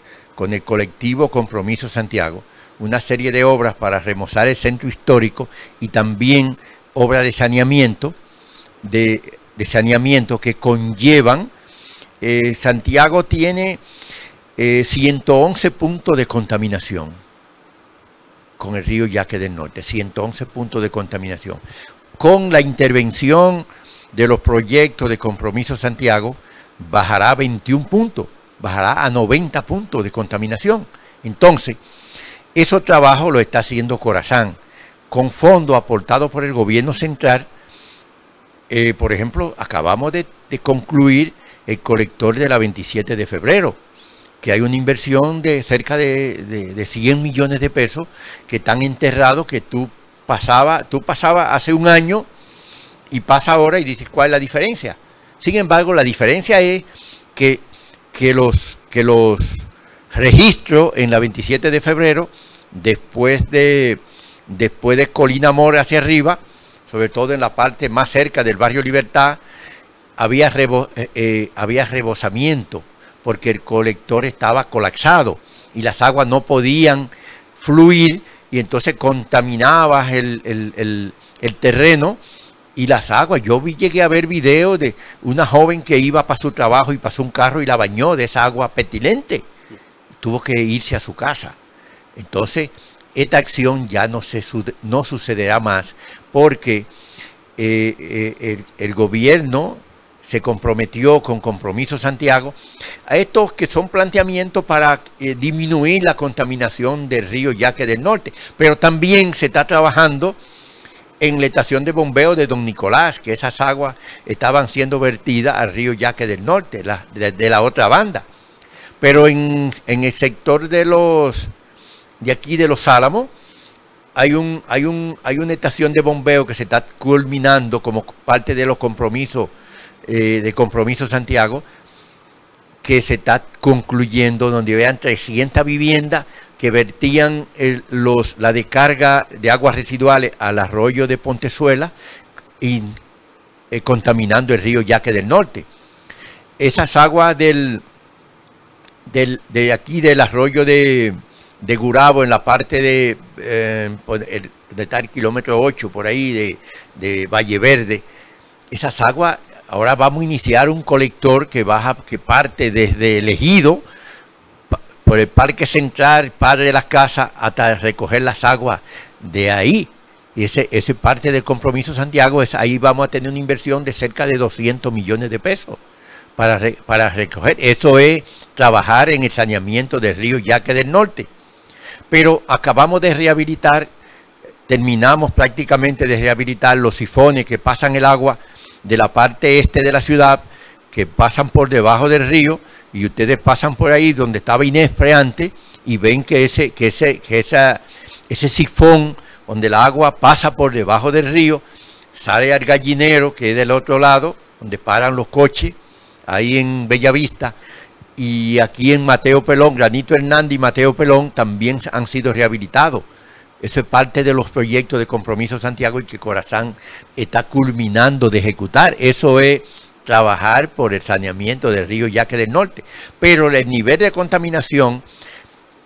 colectivo Compromiso Santiago una serie de obras para remozar el centro histórico y también obras de saneamiento, que conllevan. Santiago tiene 111 puntos de contaminación con el río Yaque del Norte, 111 puntos de contaminación. Con la intervención de los proyectos de Compromiso Santiago, bajará 21 puntos, bajará a 90 puntos de contaminación. Entonces, eso trabajo lo está haciendo Corazán, con fondos aportados por el gobierno central. Por ejemplo, acabamos de concluir el colector de la 27 de febrero, que hay una inversión de cerca de 100 millones de pesos que están enterrados, que tú pasabas hace un año y pasa ahora y dices, ¿cuál es la diferencia? Sin embargo, la diferencia es que los registro en la 27 de febrero, después de Colina Mora hacia arriba, sobre todo en la parte más cerca del barrio Libertad, había rebosamiento, porque el colector estaba colapsado y las aguas no podían fluir, y entonces contaminaba el terreno y las aguas. Yo llegué a ver videos de una joven que iba para su trabajo y pasó un carro y la bañó de esa agua pestilente. Tuvo que irse a su casa. Entonces, esta acción ya no sucederá más, porque el gobierno se comprometió con Compromiso Santiago a estos que son planteamientos para disminuir la contaminación del río Yaque del Norte. Pero también se está trabajando en la estación de bombeo de Don Nicolás, que esas aguas estaban siendo vertidas al río Yaque del Norte, de la otra banda. Pero en el sector de aquí de los Álamos hay una estación de bombeo que se está culminando como parte de los compromisos de Compromiso Santiago, que se está concluyendo, donde vean 300 viviendas que vertían la descarga de aguas residuales al arroyo de Pontezuela y contaminando el río Yaque del Norte. Esas aguas de aquí del arroyo de Gurabo, en la parte de tal kilómetro 8 por ahí de Valle Verde, esas aguas, ahora vamos a iniciar un colector que parte desde el ejido por el Parque Central, Padre de las Casas, hasta recoger las aguas de ahí. Y ese parte del Compromiso Santiago, ahí vamos a tener una inversión de cerca de 200 millones de pesos para recoger. Eso es trabajar en el saneamiento del río Yaque del Norte. Pero acabamos de rehabilitar, terminamos prácticamente de rehabilitar los sifones que pasan el agua de la parte este de la ciudad, que pasan por debajo del río, y ustedes pasan por ahí donde estaba Inespre antes y ven que ese sifón donde el agua pasa por debajo del río, sale al gallinero, que es del otro lado, donde paran los coches, ahí en Bellavista, y aquí en Mateo Pelón, Granito Hernández y Mateo Pelón también han sido rehabilitados. Eso es parte de los proyectos de Compromiso Santiago y que CORAASAN está culminando de ejecutar. Eso es trabajar por el saneamiento del río Yaque del Norte. Pero el nivel de contaminación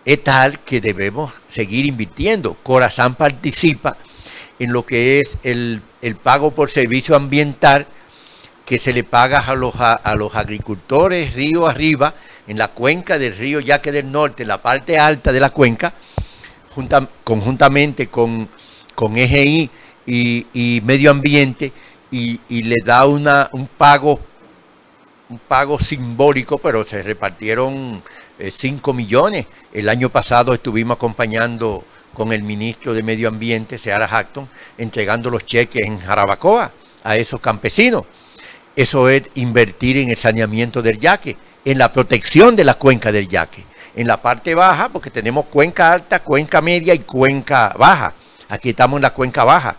es tal que debemos seguir invirtiendo. CORAASAN participa en lo que es el pago por servicio ambiental que se le paga a los agricultores río arriba, en la cuenca del río Yaque del Norte, en la parte alta de la cuenca, conjuntamente con EGI y Medio Ambiente, y le da un pago simbólico, pero se repartieron 5 millones. El año pasado estuvimos acompañando con el ministro de Medio Ambiente, Seara Hackton, entregando los cheques en Jarabacoa a esos campesinos. Eso es invertir en el saneamiento del Yaque, en la protección de la cuenca del Yaque, en la parte baja, porque tenemos cuenca alta, cuenca media y cuenca baja. Aquí estamos en la cuenca baja,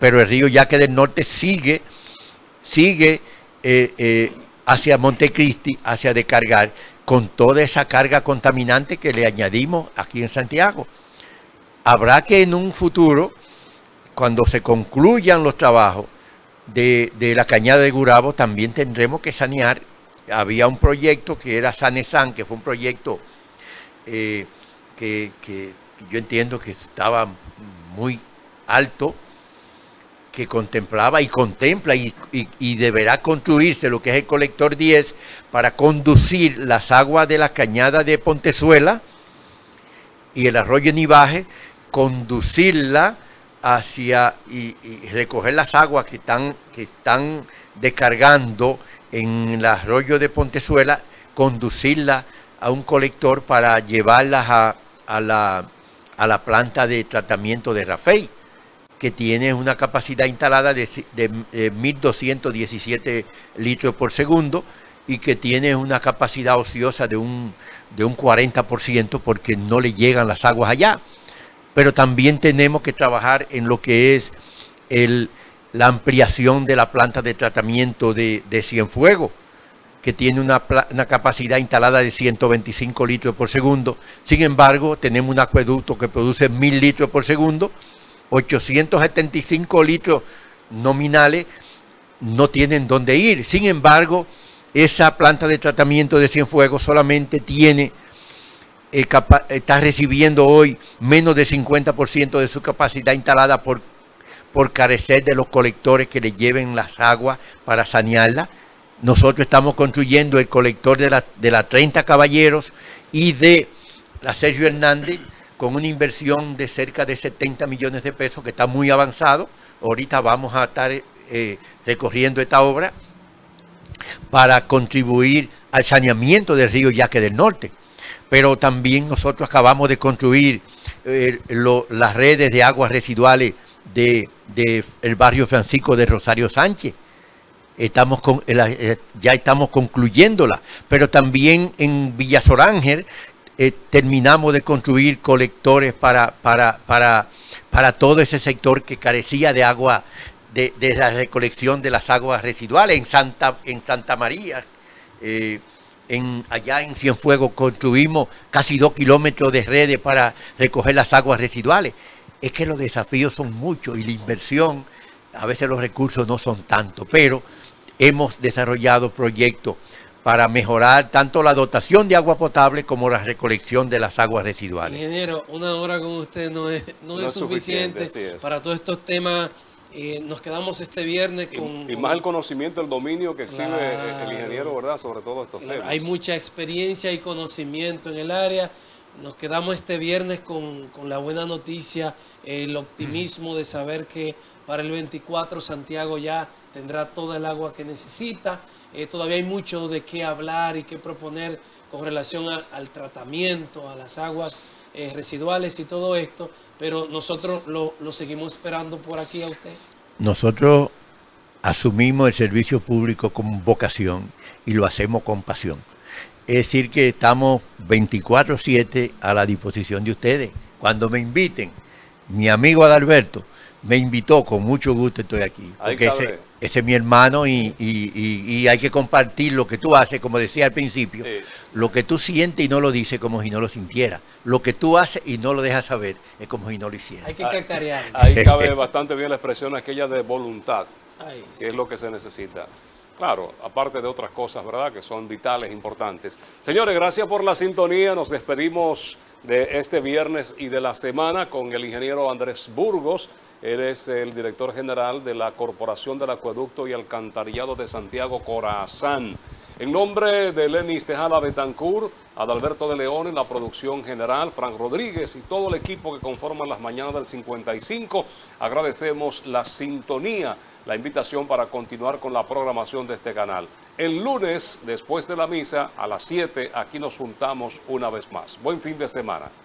pero el río Yaque del Norte sigue hacia Montecristi, hacia descargar, con toda esa carga contaminante que le añadimos aquí en Santiago. Habrá que en un futuro, cuando se concluyan los trabajos de la cañada de Gurabo, también tendremos que sanear. Había un proyecto que era Sanesan, que fue un proyecto que yo entiendo que estaba muy alto, que contemplaba y contempla y deberá construirse lo que es el colector 10 para conducir las aguas de la cañada de Pontezuela y el arroyo Nibaje, conducirla hacia y recoger las aguas que están descargando en el arroyo de Pontezuela, conducirlas a un colector para llevarlas a la planta de tratamiento de Rafey, que tiene una capacidad instalada de 1.217 litros por segundo y que tiene una capacidad ociosa de un 40% porque no le llegan las aguas allá. Pero también tenemos que trabajar en lo que es la ampliación de la planta de tratamiento de Cienfuegos, que tiene una capacidad instalada de 125 litros por segundo. Sin embargo, tenemos un acueducto que produce 1.000 litros por segundo, 875 litros nominales no tienen dónde ir. Sin embargo, esa planta de tratamiento de Cienfuegos solamente está recibiendo hoy menos del 50% de su capacidad instalada por carecer de los colectores que le lleven las aguas para sanearlas. Nosotros estamos construyendo el colector de la 30 Caballeros y de la Sergio Hernández, con una inversión de cerca de 70 millones de pesos, que está muy avanzado. Ahorita vamos a estar recorriendo esta obra para contribuir al saneamiento del río Yaque del Norte. Pero también nosotros acabamos de construir las redes de aguas residuales del barrio Francisco de Rosario Sánchez. Ya estamos concluyéndola, pero también en Villa Sorángel, terminamos de construir colectores para todo ese sector que carecía de agua, de la recolección de las aguas residuales. En Santa María, allá en Cienfuegos, construimos casi 2 kilómetros de redes para recoger las aguas residuales. Es que los desafíos son muchos y la inversión, a veces los recursos no son tantos, pero hemos desarrollado proyectos para mejorar tanto la dotación de agua potable como la recolección de las aguas residuales. Ingeniero, una hora con usted no es suficiente para todos estos temas. Nos quedamos este viernes con... Y más el conocimiento, el dominio que exhibe el ingeniero, ¿verdad?, sobre todo estos temas. Hay mucha experiencia y conocimiento en el área. Nos quedamos este viernes con la buena noticia, el optimismo de saber que para el 24 Santiago ya tendrá toda el agua que necesita. Todavía hay mucho de qué hablar y qué proponer con relación al tratamiento, a las aguas residuales y todo esto, pero nosotros lo seguimos esperando por aquí a usted. Nosotros asumimos el servicio público como vocación y lo hacemos con pasión. Es decir que estamos 24/7 a la disposición de ustedes. Cuando me inviten, mi amigo Adalberto me invitó, con mucho gusto estoy aquí. Porque ese es mi hermano y hay que compartir lo que tú haces, como decía al principio, sí. Lo que tú sientes y no lo dices, como si no lo sintieras. Lo que tú haces y no lo dejas saber, es como si no lo hicieras. Hay que cacarear. Ahí cabe bastante bien la expresión aquella de voluntad, ay, que sí. Es lo que se necesita. Claro, aparte de otras cosas, ¿verdad?, que son vitales, importantes. Señores, gracias por la sintonía. Nos despedimos de este viernes y de la semana con el ingeniero Andrés Burgos. Él es el director general de la Corporación del Acueducto y Alcantarillado de Santiago, CORAASAN. En nombre de Lenis Tejada Betancourt, Adalberto de León en la producción general, Frank Rodríguez y todo el equipo que conforman las mañanas del 55, agradecemos la sintonía, la invitación para continuar con la programación de este canal. El lunes, después de la misa, a las 7, aquí nos juntamos una vez más. Buen fin de semana.